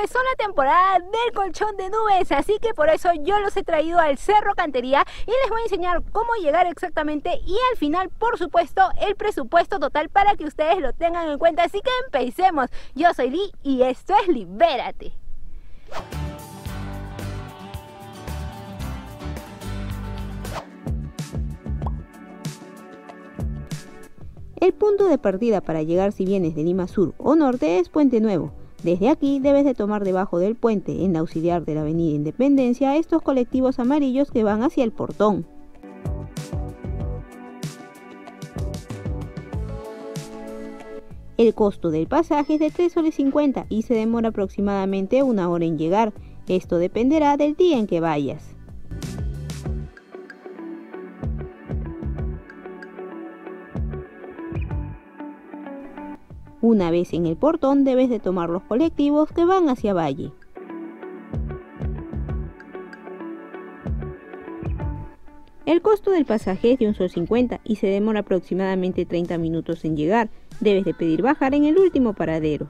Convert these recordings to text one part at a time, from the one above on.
empezó la temporada del colchón de nubes, así que por eso yo los he traído al Cerro Cantería y les voy a enseñar cómo llegar exactamente y al final, por supuesto, el presupuesto total para que ustedes lo tengan en cuenta. Así que empecemos. Yo soy Li y esto es Libérate. El punto de partida para llegar si vienes de Lima Sur o Norte es Puente Nuevo. Desde aquí debes de tomar debajo del puente, en la auxiliar de la avenida Independencia, estos colectivos amarillos que van hacia el portón. El costo del pasaje es de 3,50 soles y se demora aproximadamente una hora en llegar. Esto dependerá del día en que vayas. Una vez en el portón debes de tomar los colectivos que van hacia Valle. El costo del pasaje es de 1,50 soles y se demora aproximadamente 30 minutos en llegar. Debes de pedir bajar en el último paradero.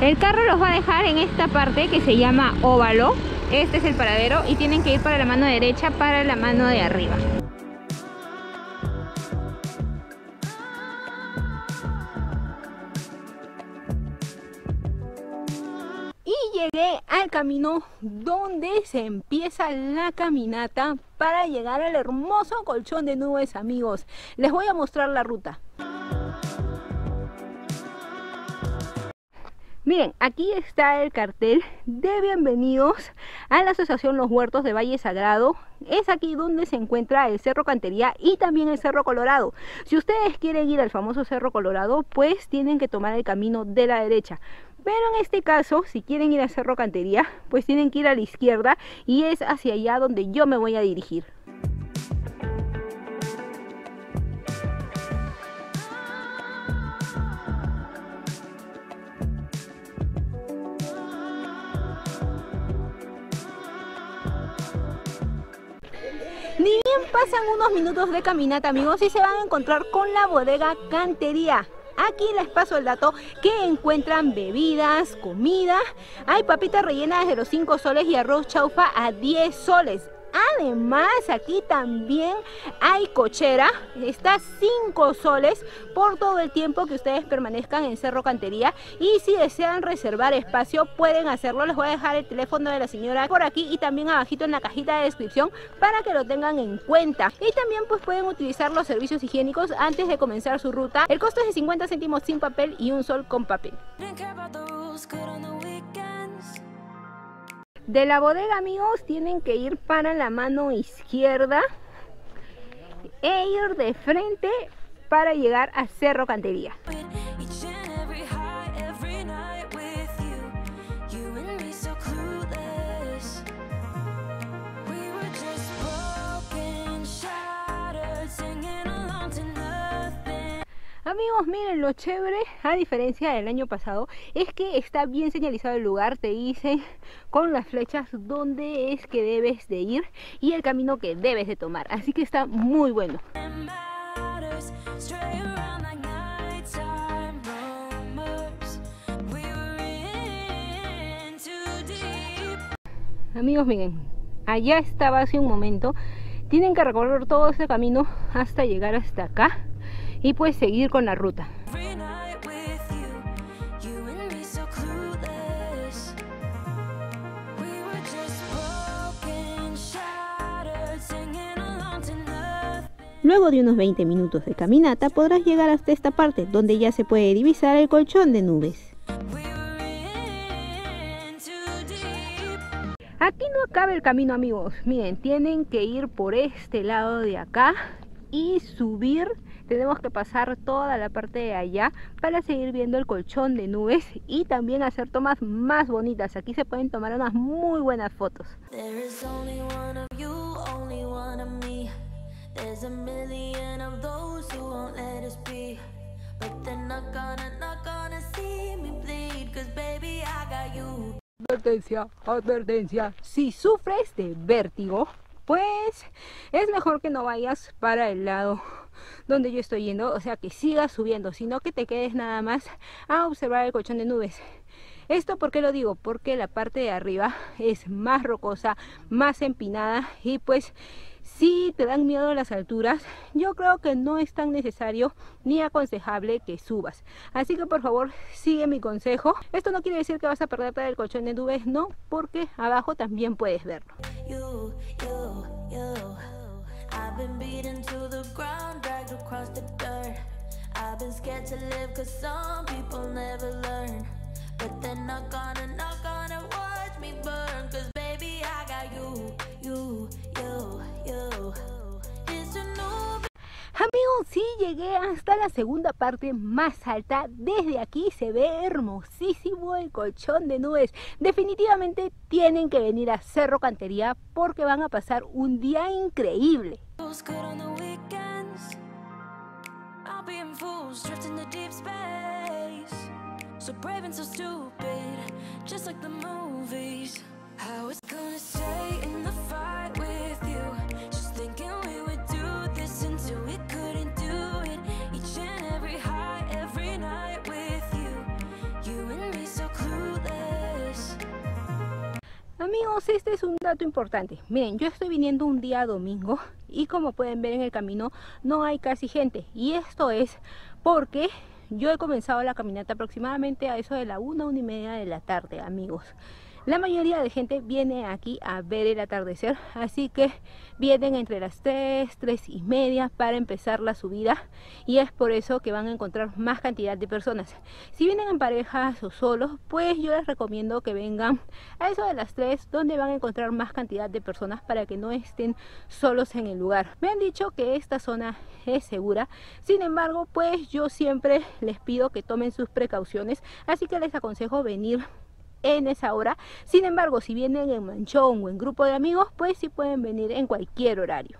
El carro los va a dejar en esta parte que se llama óvalo. Este es el paradero y tienen que ir para la mano derecha, para la mano de arriba. Llegué al camino donde se empieza la caminata para llegar al hermoso colchón de nubes, amigos. Les voy a mostrar la ruta. Miren, aquí está el cartel de bienvenidos a la Asociación Los Huertos de Valle Sagrado. Es aquí donde se encuentra el Cerro Cantería y también el Cerro Colorado. Si ustedes quieren ir al famoso Cerro Colorado, pues tienen que tomar el camino de la derecha. Pero en este caso, si quieren ir al Cerro Cantería, pues tienen que ir a la izquierda y es hacia allá donde yo me voy a dirigir. Ni bien pasan unos minutos de caminata, amigos, y se van a encontrar con la bodega Cantería. Aquí les paso el dato que encuentran bebidas, comida, hay papitas rellenas de los 5 soles y arroz chaufa a 10 soles. Además, aquí también hay cochera, está 5 soles por todo el tiempo que ustedes permanezcan en Cerro Cantería. Y si desean reservar espacio, pueden hacerlo. Les voy a dejar el teléfono de la señora por aquí y también abajito en la cajita de descripción para que lo tengan en cuenta. Y también pues pueden utilizar los servicios higiénicos antes de comenzar su ruta. El costo es de 50 céntimos sin papel y 1 sol con papel. De la bodega, amigos, tienen que ir para la mano izquierda e ir de frente para llegar a Cerro Cantería. Amigos, miren, lo chévere, a diferencia del año pasado, es que está bien señalizado el lugar, te dicen con las flechas dónde es que debes de ir y el camino que debes de tomar, así que está muy bueno. Amigos, miren, allá estaba hace un momento, tienen que recorrer todo ese camino hasta llegar hasta acá. Y puedes seguir con la ruta. Luego de unos 20 minutos de caminata podrás llegar hasta esta parte donde ya se puede divisar el colchón de nubes. Aquí no acaba el camino, amigos. Miren, tienen que ir por este lado de acá y subir. Tenemos que pasar toda la parte de allá para seguir viendo el colchón de nubes y también hacer tomas más bonitas. Aquí se pueden tomar unas muy buenas fotos. Advertencia, advertencia. Si sufres de vértigo, pues es mejor que no vayas para el lado donde yo estoy yendo, o sea que sigas subiendo, sino que te quedes nada más a observar el colchón de nubes. Esto, ¿por qué lo digo? Porque la parte de arriba es más rocosa, más empinada, y pues si te dan miedo las alturas, yo creo que no es tan necesario ni aconsejable que subas. Así que por favor, sigue mi consejo. Esto no quiere decir que vas a perderte del colchón de nubes, no, porque abajo también puedes verlo. Amigos, sí llegué hasta la segunda parte más alta. Desde aquí se ve hermosísimo el colchón de nubes. Definitivamente tienen que venir a Cerro Cantería porque van a pasar un día increíble. Amigos, este es un dato importante. Miren, yo estoy viniendo un día domingo y como pueden ver en el camino no hay casi gente, y esto es porque yo he comenzado la caminata aproximadamente a eso de la 1, 1:30 de la tarde, amigos. La mayoría de gente viene aquí a ver el atardecer, así que vienen entre las 3, 3:30 para empezar la subida, y es por eso que van a encontrar más cantidad de personas. Si vienen en parejas o solos, pues yo les recomiendo que vengan a eso de las 3, donde van a encontrar más cantidad de personas para que no estén solos en el lugar. Me han dicho que esta zona es segura, sin embargo, pues yo siempre les pido que tomen sus precauciones, así que les aconsejo venir en esa hora. Sin embargo, si vienen en manchón o en grupo de amigos, pues sí pueden venir en cualquier horario.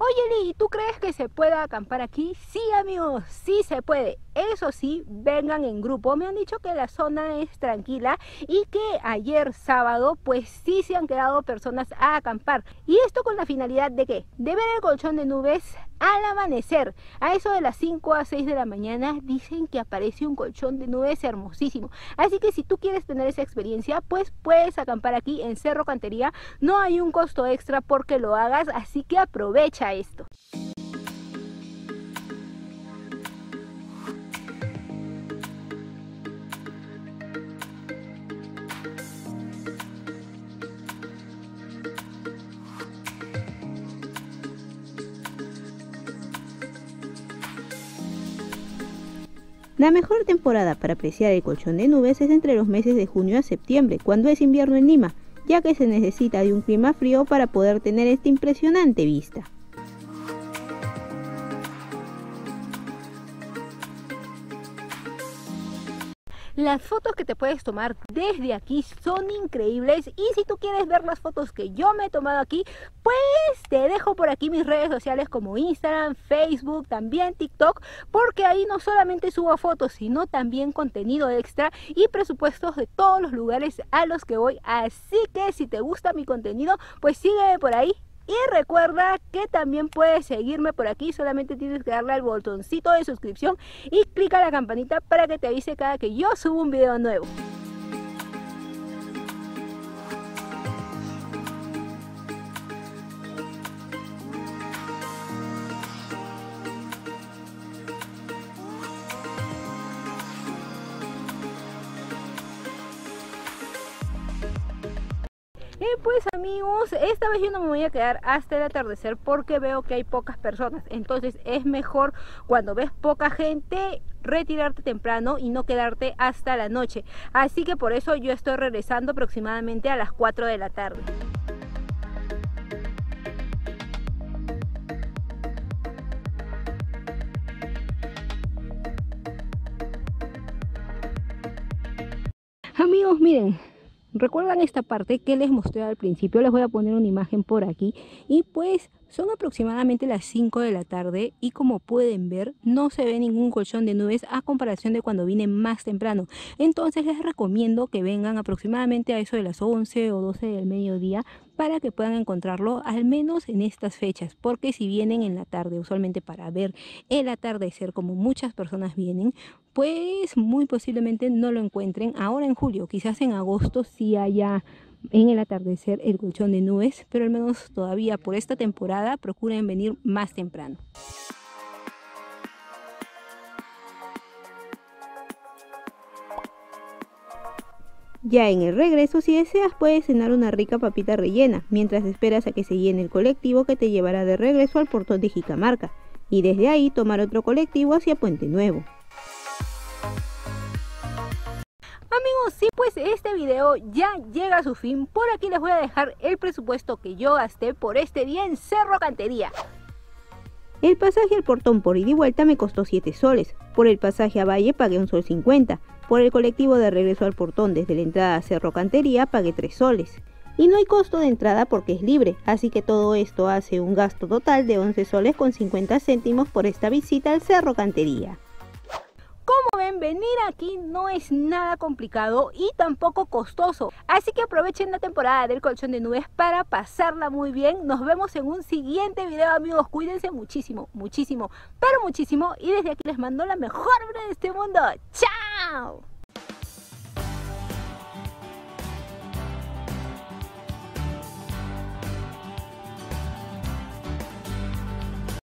Oye, Li, ¿tú crees que se pueda acampar aquí? Sí, amigos, sí se puede. Eso sí, vengan en grupo. Me han dicho que la zona es tranquila y que ayer sábado pues sí se han quedado personas a acampar. Y esto con la finalidad de ¿qué? De ver el colchón de nubes al amanecer. A eso de las 5 a 6 de la mañana dicen que aparece un colchón de nubes hermosísimo. Así que si tú quieres tener esa experiencia, pues puedes acampar aquí en Cerro Cantería. No hay un costo extra porque lo hagas, así que aprovecha esto. La mejor temporada para apreciar el colchón de nubes es entre los meses de junio a septiembre, cuando es invierno en Lima, ya que se necesita de un clima frío para poder tener esta impresionante vista. Las fotos que te puedes tomar desde aquí son increíbles, y si tú quieres ver las fotos que yo me he tomado aquí, pues te dejo por aquí mis redes sociales como Instagram, Facebook, también TikTok, porque ahí no solamente subo fotos, sino también contenido extra y presupuestos de todos los lugares a los que voy. Así que si te gusta mi contenido, pues sígueme por ahí. Y recuerda que también puedes seguirme por aquí, solamente tienes que darle al botoncito de suscripción y clica la campanita para que te avise cada que yo subo un video nuevo. Pues amigos, esta vez yo no me voy a quedar hasta el atardecer porque veo que hay pocas personas, entonces es mejor cuando ves poca gente retirarte temprano y no quedarte hasta la noche, así que por eso yo estoy regresando aproximadamente a las 4 de la tarde. miren, recuerdan esta parte que les mostré al principio, les voy a poner una imagen por aquí. Y pues son aproximadamente las 5 de la tarde y como pueden ver no se ve ningún colchón de nubes a comparación de cuando vine más temprano. Entonces les recomiendo que vengan aproximadamente a eso de las 11 o 12 del mediodía para que puedan encontrarlo al menos en estas fechas, porque si vienen en la tarde usualmente para ver el atardecer como muchas personas vienen, pues muy posiblemente no lo encuentren ahora en julio, quizás en agosto sí haya en el atardecer el colchón de nubes, pero al menos todavía por esta temporada procuren venir más temprano. Ya en el regreso, si deseas, puedes cenar una rica papita rellena mientras esperas a que se llene el colectivo que te llevará de regreso al portón de Jicamarca y desde ahí tomar otro colectivo hacia Puente Nuevo. Amigos, sí, pues este video ya llega a su fin. Por aquí les voy a dejar el presupuesto que yo gasté por este día en Cerro Cantería. El pasaje al portón por ida y vuelta me costó 7 soles. Por el pasaje a Valle pagué 1,50 sol. Por el colectivo de regreso al portón desde la entrada a Cerro Cantería pagué 3 soles. Y no hay costo de entrada porque es libre, así que todo esto hace un gasto total de 11 soles con 50 céntimos por esta visita al Cerro Cantería. Como ven, venir aquí no es nada complicado y tampoco costoso. Así que aprovechen la temporada del colchón de nubes para pasarla muy bien. Nos vemos en un siguiente video, amigos. Cuídense muchísimo, muchísimo, pero muchísimo. Y desde aquí les mando la mejor vibra de este mundo. ¡Chao!